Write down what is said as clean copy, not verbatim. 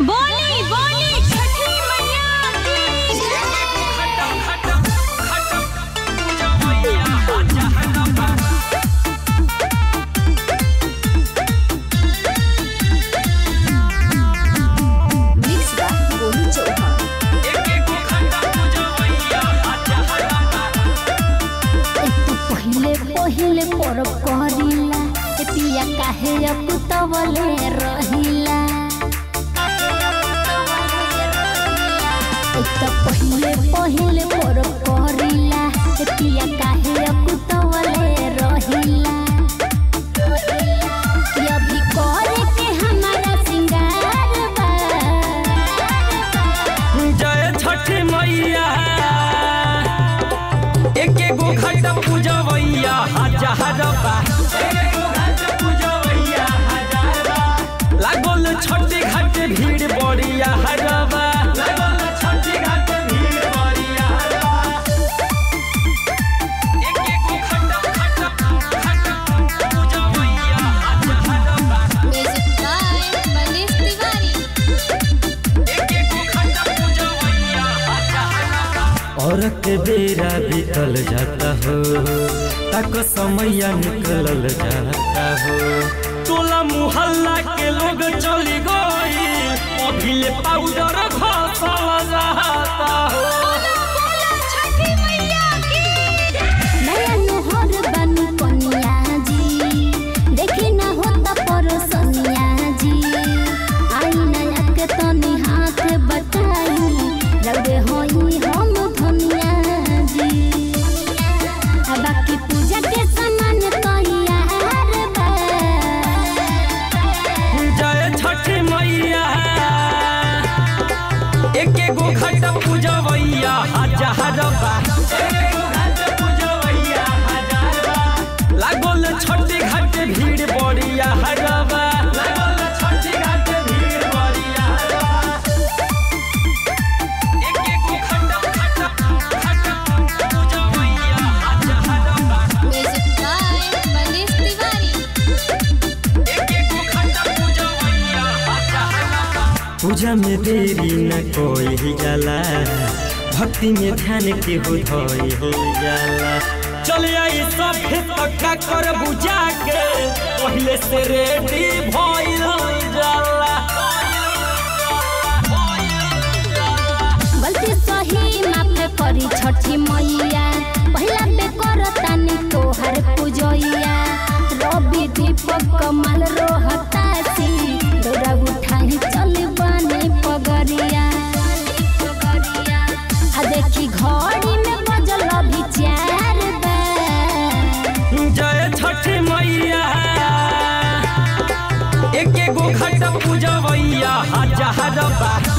बोली बोली छठी मैया पहले परब करिला पिया काहे अब तवले रहिला तो पहले पहले परब करिला पिया काहे अब तवले रहिला कि अभी करे के हमारा सिंगार बा जय छठी मैया एक एक गो घाट पूजा वैया हजार बा एक एक गो घाट पूजा वैया हजार बा लागल छठी घाट भीड़ बढ़िया हरबा लागल छठी घाट भीड़ बढ़िया हरबा एक एक गो घाट घाट घाट पूजा वैया हजार बा म्यूजिक गाय मनीष तिवारी एक एक गो घाट पूजा वैया हजार बा और के बेरा बीतल जाता हो तक समया निकलल जाता हो टोला मोहल्ला के लोग चली गई अभिले पाउडर घसल जाता हो बोला छठी मैया की नया नहर बनू कन्या जी देखी ना होता परसनिया जी आई नया के तनी हाथ बताई रवे होई हम धनिया जी अब की लागल छठी घाट भीड़ बढ़िया हरबा लागल छठी घाट भीड़ बढ़िया हरबा एक एक गो घाट घाट घाट पूजा मैया हरबा म्यूजिक गाय मनीष तिवारी एक एक गो घाट पूजा मैया हरबा पूजा में देरी न कोई जाला भक्ति में ध्यान के हो धोई हो जाला चले आई सब पक्का कर बुझा के पहले से रेडी भई रही जाला गलती सही माफ करी छठी मैया पहला पे करता ने तोहर पूजैया रवि दीपक कमल रोहता सी डोरा उठाई चल बने पगरिया देखी घड़ी में बजल अभी चार बा जय छठी मैया एक एक गो घाट पूजा वैया हजार बा।